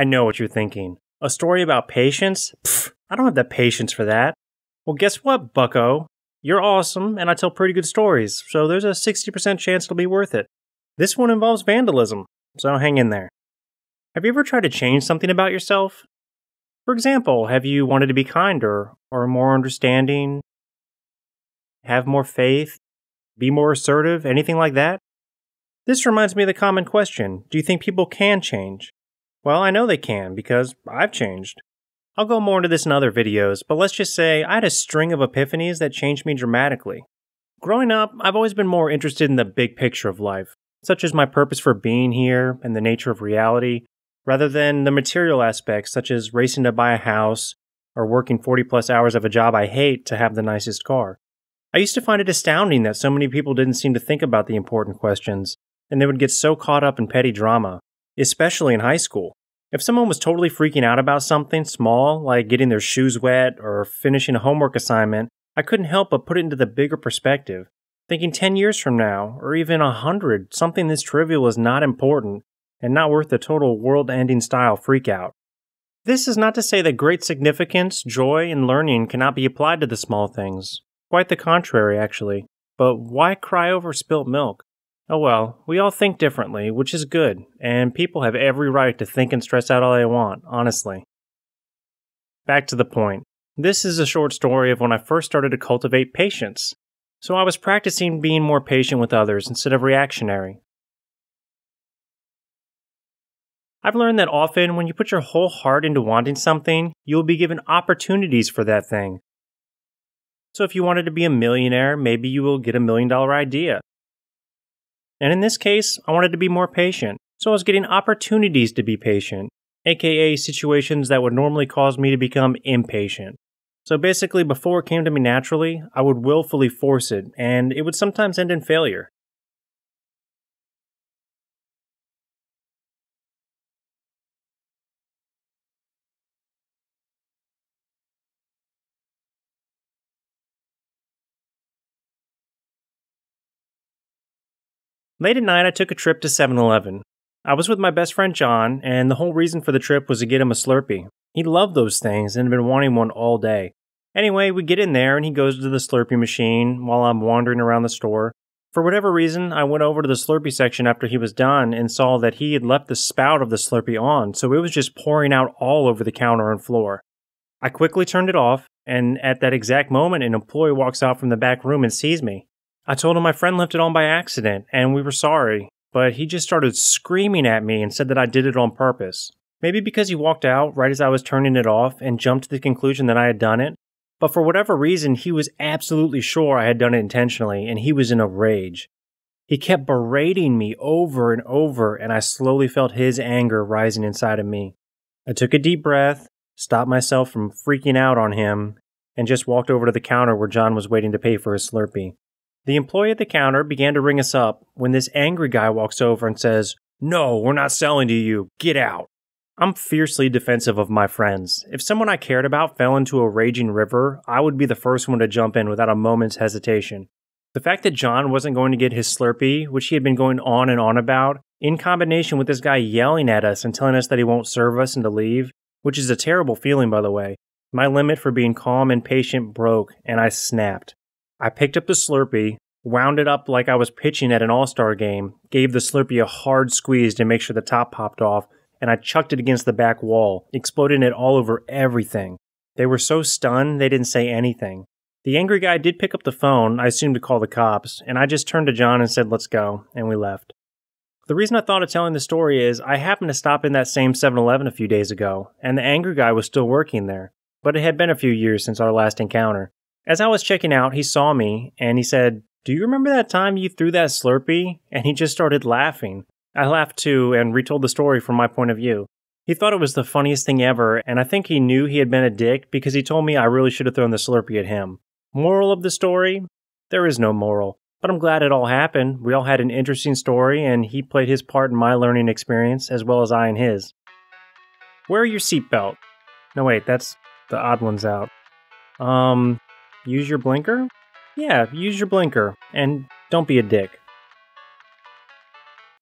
I know what you're thinking. A story about patience? Pfft, I don't have the patience for that. Well, guess what, bucko? You're awesome, and I tell pretty good stories, so there's a 60% chance it'll be worth it. This one involves vandalism, so hang in there. Have you ever tried to change something about yourself? For example, have you wanted to be kinder, or more understanding, have more faith, be more assertive, anything like that? This reminds me of the common question, do you think people can change? Well, I know they can, because I've changed. I'll go more into this in other videos, but let's just say I had a string of epiphanies that changed me dramatically. Growing up, I've always been more interested in the big picture of life, such as my purpose for being here and the nature of reality, rather than the material aspects such as racing to buy a house or working 40-plus hours of a job I hate to have the nicest car. I used to find it astounding that so many people didn't seem to think about the important questions, and they would get so caught up in petty drama, especially in high school. If someone was totally freaking out about something small, like getting their shoes wet or finishing a homework assignment, I couldn't help but put it into the bigger perspective, thinking 10 years from now, or even 100, something this trivial is not important and not worth the total world-ending style freakout. This is not to say that great significance, joy, and learning cannot be applied to the small things. Quite the contrary, actually. But why cry over spilt milk? Oh well, we all think differently, which is good, and people have every right to think and stress out all they want, honestly. Back to the point. This is a short story of when I first started to cultivate patience. So I was practicing being more patient with others instead of reactionary. I've learned that often when you put your whole heart into wanting something, you will be given opportunities for that thing. So if you wanted to be a millionaire, maybe you will get $1 million idea. And in this case, I wanted to be more patient, so I was getting opportunities to be patient, aka situations that would normally cause me to become impatient. So basically, before it came to me naturally, I would willfully force it, and it would sometimes end in failure. Late at night, I took a trip to 7-Eleven. I was with my best friend John, and the whole reason for the trip was to get him a Slurpee. He loved those things and had been wanting one all day. Anyway, we get in there and he goes to the Slurpee machine while I'm wandering around the store. For whatever reason, I went over to the Slurpee section after he was done and saw that he had left the spout of the Slurpee on, so it was just pouring out all over the counter and floor. I quickly turned it off, and at that exact moment, an employee walks out from the back room and sees me. I told him my friend left it on by accident, and we were sorry, but he just started screaming at me and said that I did it on purpose. Maybe because he walked out right as I was turning it off and jumped to the conclusion that I had done it, but for whatever reason he was absolutely sure I had done it intentionally, and he was in a rage. He kept berating me over and over, and I slowly felt his anger rising inside of me. I took a deep breath, stopped myself from freaking out on him, and just walked over to the counter where John was waiting to pay for his Slurpee. The employee at the counter began to ring us up when this angry guy walks over and says, "No, we're not selling to you. Get out." I'm fiercely defensive of my friends. If someone I cared about fell into a raging river, I would be the first one to jump in without a moment's hesitation. The fact that John wasn't going to get his Slurpee, which he had been going on and on about, in combination with this guy yelling at us and telling us that he won't serve us and to leave, which is a terrible feeling, by the way. My limit for being calm and patient broke, and I snapped. I picked up the Slurpee, wound it up like I was pitching at an all-star game, gave the Slurpee a hard squeeze to make sure the top popped off, and I chucked it against the back wall, exploding it all over everything. They were so stunned they didn't say anything. The angry guy did pick up the phone, I assumed to call the cops, and I just turned to John and said, "Let's go," and we left. The reason I thought of telling the story is I happened to stop in that same 7-Eleven a few days ago, and the angry guy was still working there, but it had been a few years since our last encounter. As I was checking out, he saw me, and he said, "Do you remember that time you threw that Slurpee?" And he just started laughing. I laughed too, and retold the story from my point of view. He thought it was the funniest thing ever, and I think he knew he had been a dick because he told me I really should have thrown the Slurpee at him. Moral of the story? There is no moral. But I'm glad it all happened. We all had an interesting story, and he played his part in my learning experience, as well as I in his. Wear your seatbelt. No wait, that's the odd ones out. Use your blinker? Yeah, use your blinker, and don't be a dick.